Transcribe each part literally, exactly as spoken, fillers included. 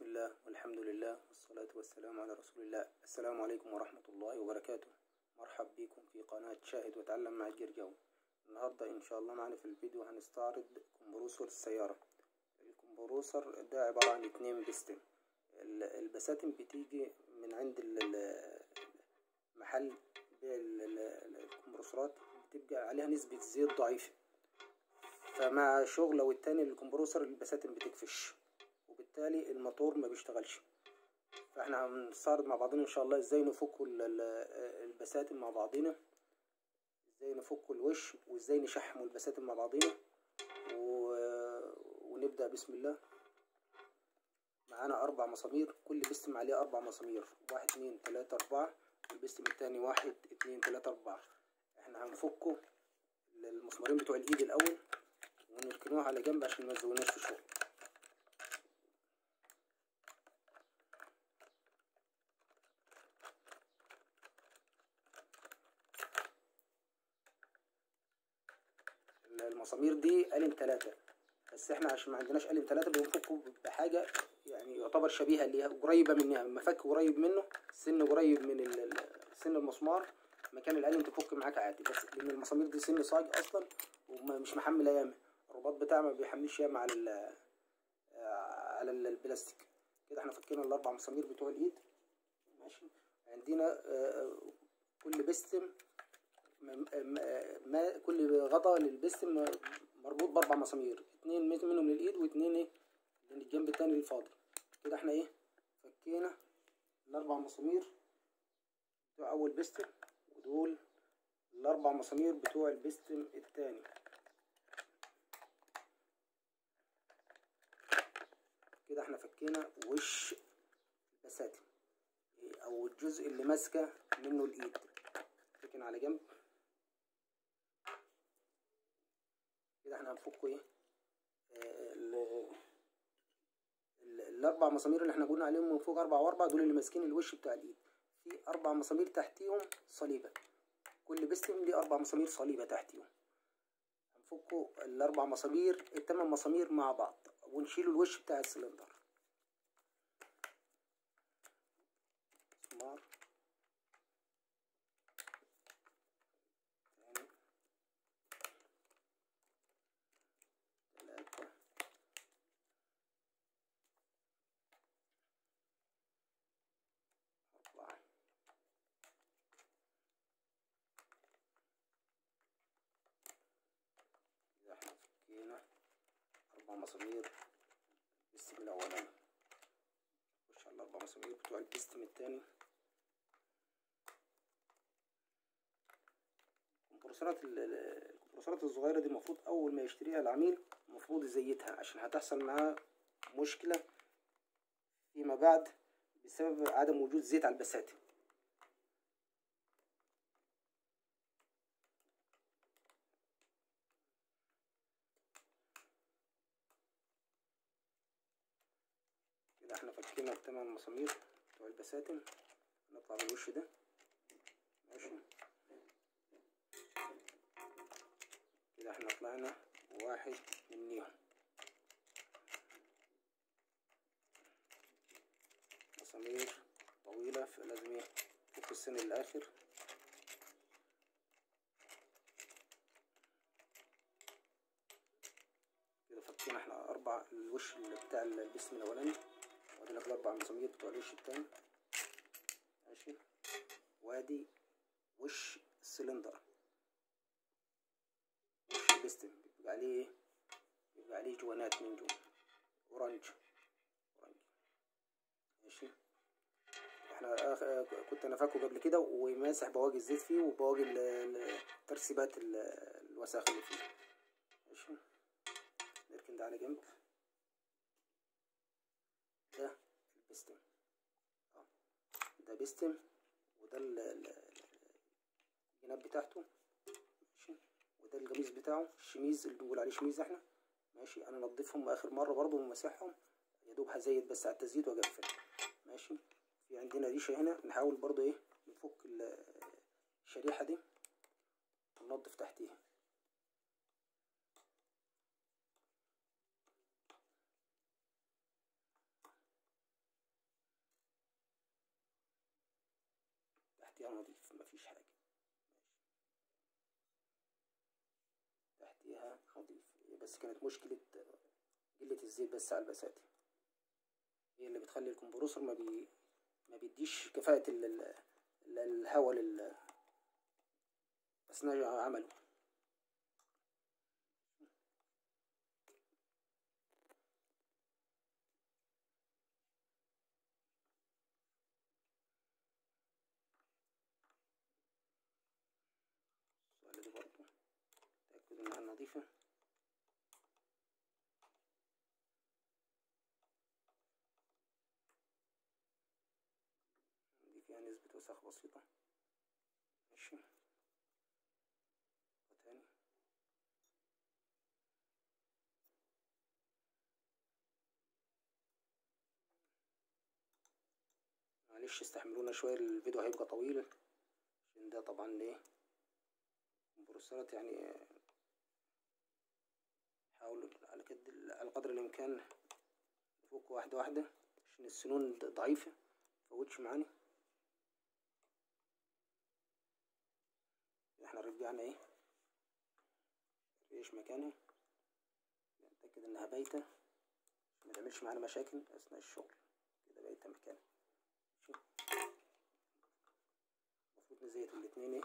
بسم الله والحمد لله والصلاة والسلام على رسول الله. السلام عليكم ورحمة الله وبركاته. مرحب بكم في قناة شاهد وتعلم مع الجرجاوى. النهاردة إن شاء الله معنا في الفيديو هنستعرض كمبروسور السيارة. الكمبروسور ده عبارة عن اتنين بستم. البساتم بتيجي من عند محل بيع الكمبروسورات، بتبقى عليها نسبة زيت ضعيفة، فمع شغله والتاني للكمبروسور البساتم بتكفش، وبالتالي الموتور ما بيشتغلش. فاحنا هنستعرض مع بعضنا ان شاء الله ازاي نفكوا البساتم مع بعضنا، ازاي نفكوا الوش، وازاي نشحموا البساتم مع بعضنا. و... ونبدأ بسم الله. معانا اربع مسامير، كل بستم عليه اربع مسامير، واحد اتنين تلاتة اربعة، والبستم التاني واحد اتنين تلاتة اربعة. احنا هنفكوا المسمارين بتوع الايد الاول ونركنوها على جنب عشان ما تزوناش في الشغل. المسامير دي قلم ثلاثة، بس احنا عشان ما عندناش قلم ثلاثة بنفكه بحاجة يعني يعتبر شبيهة ليها، قريبة منها. المفك قريب منه، سن قريب من سن المسمار، مكان القلم تفك معاك عادي، بس لأن المسامير دي سن صاج أصلا ومش محملة ياما، الرباط بتاعها ما بيحملش ياما على ال على البلاستيك. كده احنا فكينا الأربع مسامير بتوع الإيد. ماشي، عندنا كل بستم ما كل غطا للبستم مربوط باربع مسامير، اتنين منهم للايد واتنين ايه للجنب التاني الفاضي. كده احنا ايه فكينا الاربع مسامير بتوع اول بستم، ودول الاربع مسامير بتوع البستم التاني. كده احنا فكينا وش البساتم او الجزء اللي ماسكه منه الايد، فكنا على جنب. كده احنا هنفك ايه الاربع مسامير اللي احنا قلنا عليهم من فوق، اربعة واربعة، دول اللي ماسكين الوش بتاع الايد. في اربع مسامير تحتيهم صليبة، كل بستم ليه اربع مسامير صليبة تحتيهم. هنفكوا الاربع مسامير التمن مسامير مع بعض ونشيلوا الوش بتاع السلندر. مسمار اربع مسامير البستم الاولاني، نخش على الاربع مسامير بتوع البستم التاني. الكمبروسورات الكمبروسورات الصغيره دي المفروض اول ما يشتريها العميل المفروض يزيتها، عشان هتحصل معاه مشكله فيما بعد بسبب عدم وجود زيت على البساتم. احنا فكينا التمن مسامير بتوع البساتم، نطلع بالوش ده. ماشي، كده احنا طلعنا واحد منيهم. مسامير طويلة فلازم ايه نفك السن للآخر. كده فكينا احنا اربع الوش بتاع البسم الاولاني، وادي الاربع مسامير بتوع الوش التاني. ماشي، وادي وش السلندر، وش البستم بيبقى عليه ايه بيبقى عليه جوانات من جوا اورانج اورانج. ماشي، احنا آخ... كنت انا فاكه قبل كده وماسح بواقي الزيت فيه وبواقي الترسيبات ال... الوساخ اللي فيه. ماشي، نركن ده على جنب. ده البستم، اه ده بستم، وده الجناب بتاعته. ماشي، وده القميص بتاعه، الشميز اللي بنقول عليه شميز احنا. ماشي، انا نضفهم اخر مره برضو ومسحهم، يا دوب هزيت بس على التزييت واقفل. ماشي، في عندنا ريشه هنا، نحاول برضو ايه نفك الشريحه دي وننضف تحتيها. تحتيها نظيف مفيش حاجة، ماشي، تحتيها نظيف، بس كانت مشكلة قلة الزيت بس على البساتين هي اللي بتخلي الكمبروسر ما بي ما بيديش كفاءة ال الهوا لل أثناء عمله. السؤال ده برضه تأكدوا إنها نظيفة. دي فيها نسبة وسخ بسيطة. ماشي. وتاني. معلش استحملونا شوية، الفيديو هيبقى طويل عشان ده طبعا ايه كمبروسرات، يعني حاولوا على قد على قدر الامكان نفك واحدة واحدة عشان السنون ضعيفة متفوتش معانا. احنا رجعنا ايه ايش مكانها، نتأكد انها بايتة ما تعملش معانا مشاكل اثناء الشغل، كده بايتة مكانها. المفروض نزيت الاتنين ايه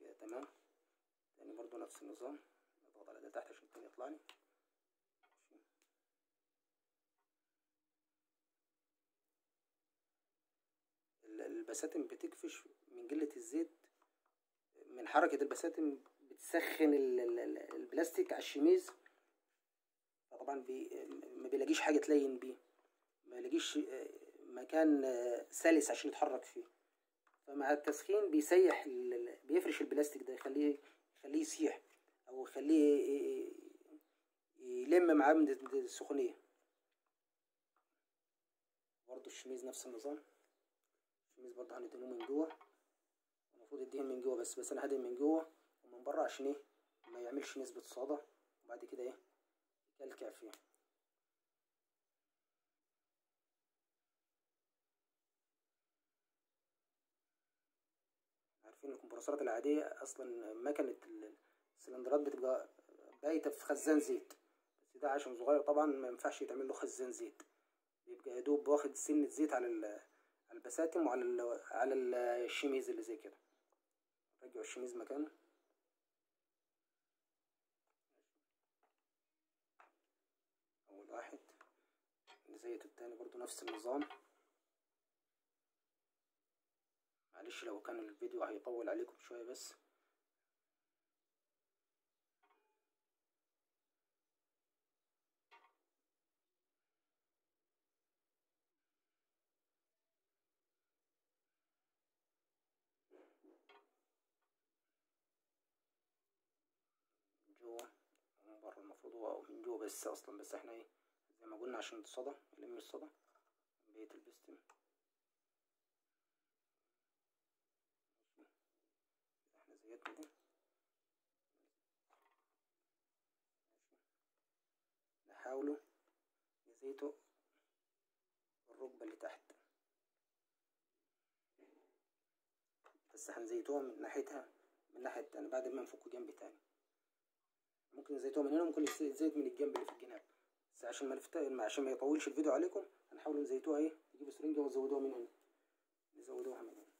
كده تمام. تاني برضو نفس النظام، اضغط على ده تحت عشان التاني يطلع لي. البساتم بتكفش من قلة الزيت، من حركة البساتم بتسخن البلاستيك على الشميز، فطبعا بي ما بيلاقيش حاجة تلين بيه، ما يلاقيش مكان سلس عشان يتحرك فيه، فمع التسخين بيسيح بيفرش البلاستيك ده، يخليه يخليه يسيح او يخليه يلم معاه من السخونيه. برضه الشميز نفس النظام، الشميز برضه هندهنه من جوه، المفروض يدهن من جوه بس بس انا هدهن من جوه ومن بره عشان ايه ما يعملش نسبه صدى وبعد كده ايه يكلكع فيه. عارفين الكمبروسرات العادية أصلا مكنة السلندرات بتبقى بايتة في خزان زيت، بس ده عشان صغير طبعا ما ينفعش يتعمل له خزان زيت، بيبقى يا دوب واخد سنة زيت على البساتم وعلى على الشميز اللي زي كده. رجعوا الشميز مكانه. أول واحد نزيت التاني برضو نفس النظام. معلش لو كان الفيديو هيطول عليكم شوية بس. من جوه ومن بره، المفروض هو من جوه بس أصلا، بس احنا ايه زي ما قلنا عشان الصدى يلم الصدى بيت البستم. نحاولوا نزيتوا الركبة اللي تحت بس، هنزيتوها من ناحيتها من ناحية تاني بعد ما نفكوا جنب تاني. ممكن نزيتوها من هنا وممكن نزيت من الجنب اللي في الجناب، بس عشان ما نفت... عشان ما يطولش الفيديو عليكم هنحاول نزيتوها ايه، نجيبوا سرنجة ونزودوها من هنا، نزودوها من هنا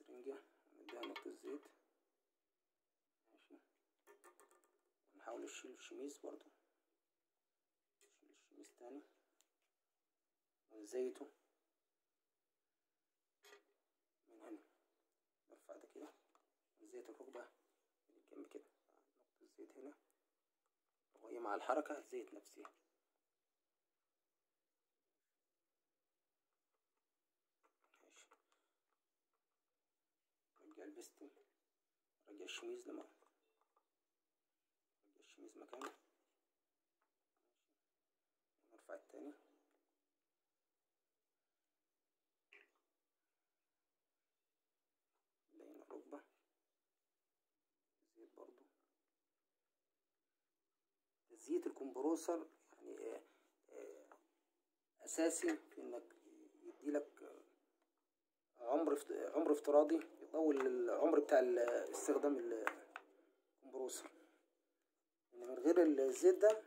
سرنجة نديها نقطة زيت. ماشي، نحاول نشيل الشميز برضو، نشيل الشميز تاني ونزيته الزيت فوق ده من الجنب كده، نقطة الزيت هنا وهي مع الحركة الزيت نفسها. ماشي، رجع البستن، رجع الشميز لمكانه، رجع الشميز مكانه. ماشي، ونرفع التاني. تزييت الكمبروسر يعني آآ آآ اساسي في انك يديلك عمر عمر افتراضي يطول العمر بتاع استخدام الكمبروسر، يعني من غير الزيت ده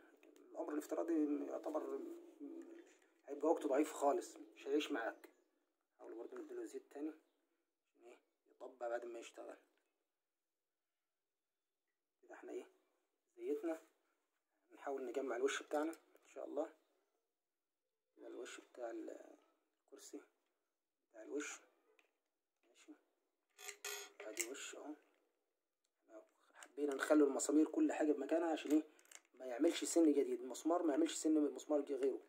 العمر الافتراضي يعتبر هيبقى وقته ضعيف خالص، مش هيعيش معاك. حاول برضه نديله زيت تاني عشان ايه يطبق بعد ما يشتغل كده. احنا ايه زيتنا، نحاول نجمع الوش بتاعنا ان شاء الله. ده الوش بتاع الكرسي بتاع الوش. ماشي، ادي وش اهو. حبينا نخلي المسامير كل حاجه بمكانها عشان ايه ما يعملش سن جديد، المسمار ما يعملش سن من المسمار غيره.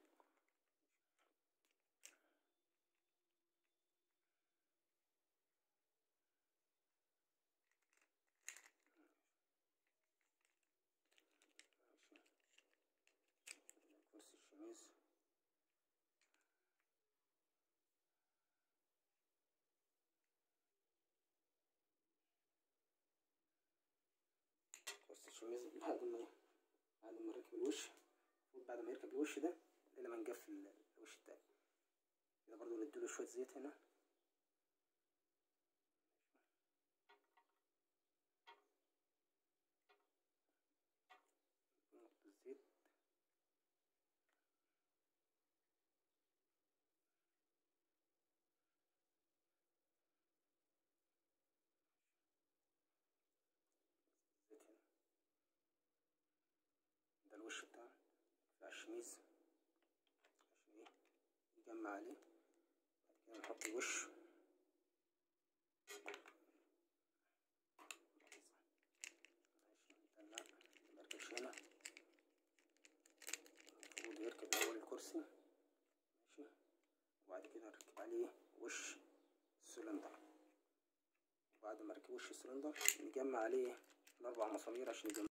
الشميز كرسي الشميز بعد ما بعد ما نركب الوش، بعد ما يركب الوش ده إلا ما نقفل الوش التاني كده، برضه نديله شوية زيت هنا. الوش بتاع الشميز عشان ايه نجمع عليه. بعد كده نحط الوش، نطلع ميركبش هنا، المفروض يركب اول الكرسي. ماشي، وبعد كده نركب عليه وش السلندر، وبعد ما نركب وش السلندر نجمع عليه الاربع مسامير عشان